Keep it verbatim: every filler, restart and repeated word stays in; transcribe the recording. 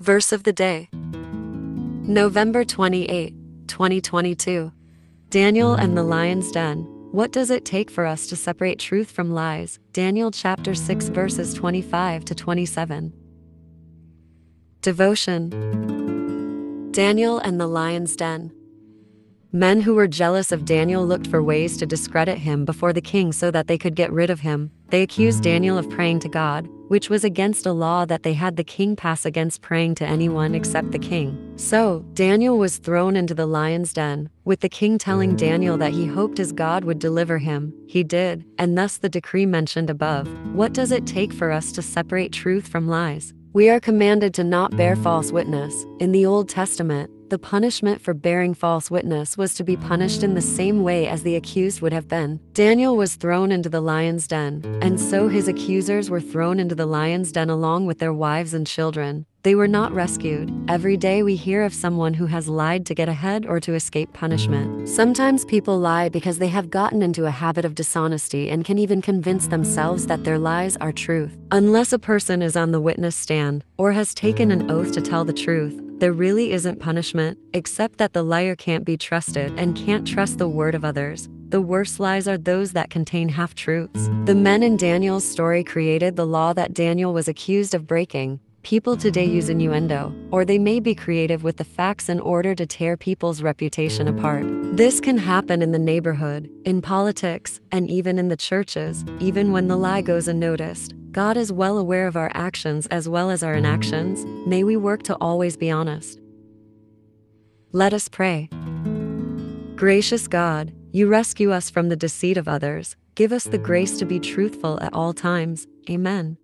Verse of the day, November twenty-eighth, twenty twenty-two. Daniel and the Lion's Den. What does it take for us to separate truth from lies? Daniel chapter six verses twenty-five to twenty-seven. Devotion. Daniel and the Lion's Den. Men who were jealous of Daniel looked for ways to discredit him before the king so that they could get rid of him. They accused Daniel of praying to God, which was against a law that they had the king pass against praying to anyone except the king. So, Daniel was thrown into the lion's den, with the king telling Daniel that he hoped his God would deliver him. He did, and thus the decree mentioned above. What does it take for us to separate truth from lies? We are commanded to not bear false witness. In the Old Testament, the punishment for bearing false witness was to be punished in the same way as the accused would have been. Daniel was thrown into the lion's den, and so his accusers were thrown into the lion's den along with their wives and children. They were not rescued. Every day we hear of someone who has lied to get ahead or to escape punishment. Sometimes people lie because they have gotten into a habit of dishonesty and can even convince themselves that their lies are truth. Unless a person is on the witness stand or has taken an oath to tell the truth, there really isn't punishment, except that the liar can't be trusted and can't trust the word of others. The worst lies are those that contain half-truths. The men in Daniel's story created the law that Daniel was accused of breaking. People today use innuendo, or they may be creative with the facts in order to tear people's reputation apart. This can happen in the neighborhood, in politics, and even in the churches, even when the lie goes unnoticed. God is well aware of our actions as well as our inactions. May we work to always be honest. Let us pray. Gracious God, you rescue us from the deceit of others. Give us the grace to be truthful at all times. Amen.